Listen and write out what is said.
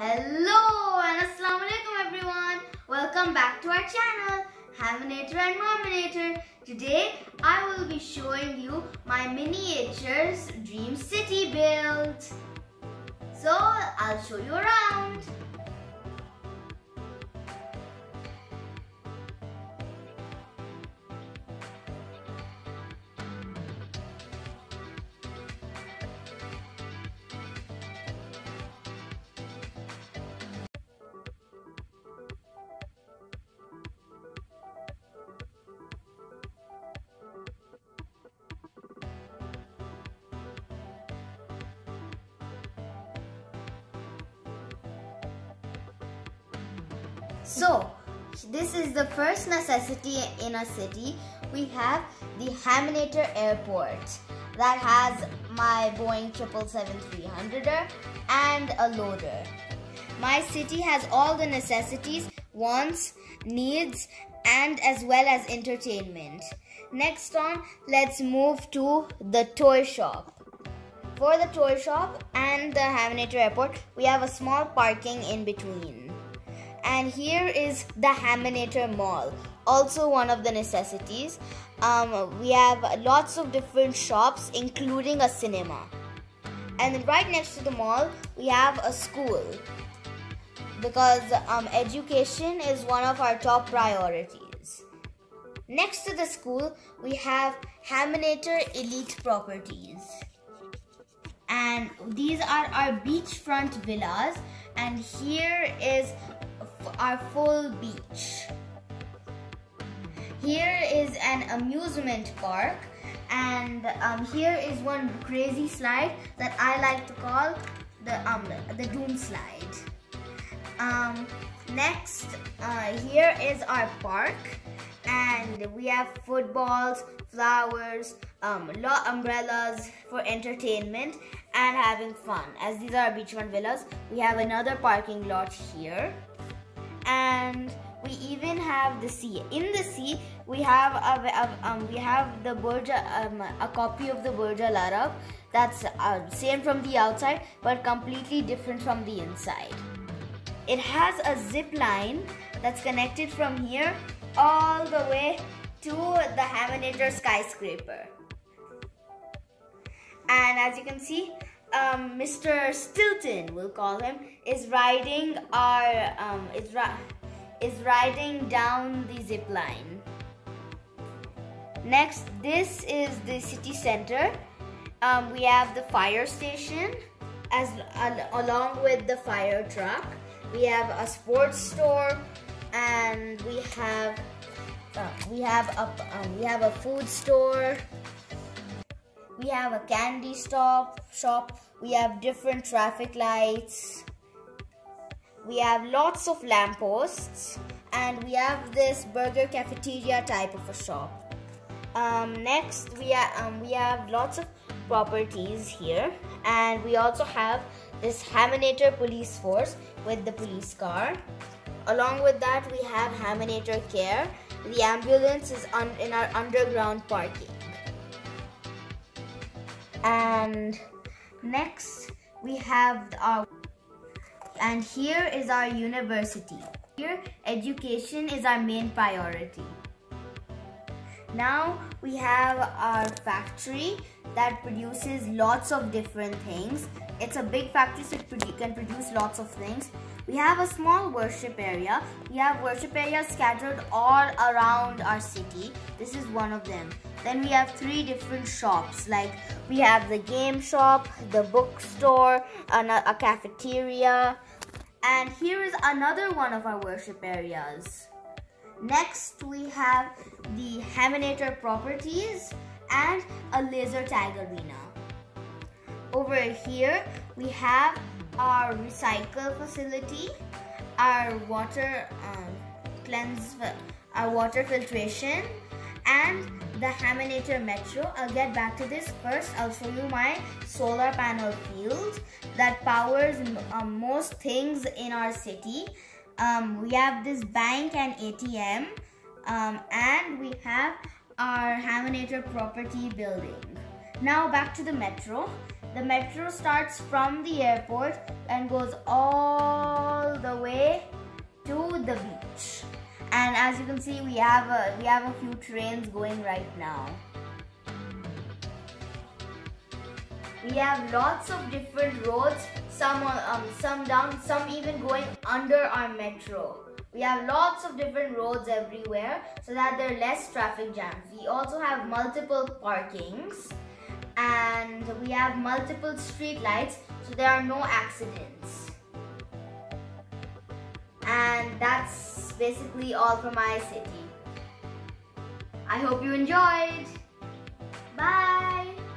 Hello and Assalamualaikum everyone. Welcome back to our channel Haminator and Mominator. Today I will be showing you my miniatures dream city build. So I'll show you around. So, this is the first necessity in a city. We have the Haminator Airport that has my Boeing 777-300er and a loader. My city has all the necessities, wants, needs, and as well as entertainment. Next on, let's move to the toy shop. For the toy shop and the Haminator Airport, we have a small parking in between. And here is the Haminator Mall, also one of the necessities. We have lots of different shops, including a cinema. And then right next to the mall, we have a school. Because education is one of our top priorities. Next to the school, we have Haminator Elite Properties. And these are our beachfront villas. And here is our full beach. Here is an amusement park, and here is one crazy slide that I like to call the Doom Slide. Next, here is our park, and we have footballs, flowers, umbrellas for entertainment and having fun. As these are beachfront villas, we have another parking lot here. And we even have the sea. In the sea, we have the a copy of the Burj Al Arab that's same from the outside but completely different from the inside. It has a zip line that's connected from here all the way to the Haminator skyscraper. And as you can see, Mr. Stilton, we'll call him, is riding down the zip line. Next, this is the city center. We have the fire station, along with the fire truck. We have a sports store, and we have a food store. We have a candy shop, we have different traffic lights, we have lots of lampposts, and we have this burger cafeteria type of a shop. Next, we have lots of properties here, and we also have this Haminator police force with the police car. Along with that, we have Haminator care. The ambulance is in our underground parking. And next we have and here is our university. Here education is our main priority. Now we have our factory that produces lots of different things. It's a big factory, so it can produce lots of things. We have a small worship area. We have worship areas scattered all around our city. This is one of them. Then we have three different shops. Like we have the game shop, the bookstore, a cafeteria. And here is another one of our worship areas. Next we have the Haminator Properties and a laser tag arena. Over here we have our recycle facility, our water our water filtration, and the Haminator Metro. I'll get back to this. First, I'll show you my solar panel field that powers most things in our city. We have this bank and ATM, and we have our Haminator property building. Now back to the metro. The metro starts from the airport and goes all the way to the beach. And as you can see, we have a few trains going right now. We have lots of different roads, some down, some even going under our metro. We have lots of different roads everywhere so that there are less traffic jams. We also have multiple parkings and we have multiple street lights so there are no accidents. And that's basically all for my city. I hope you enjoyed. Bye!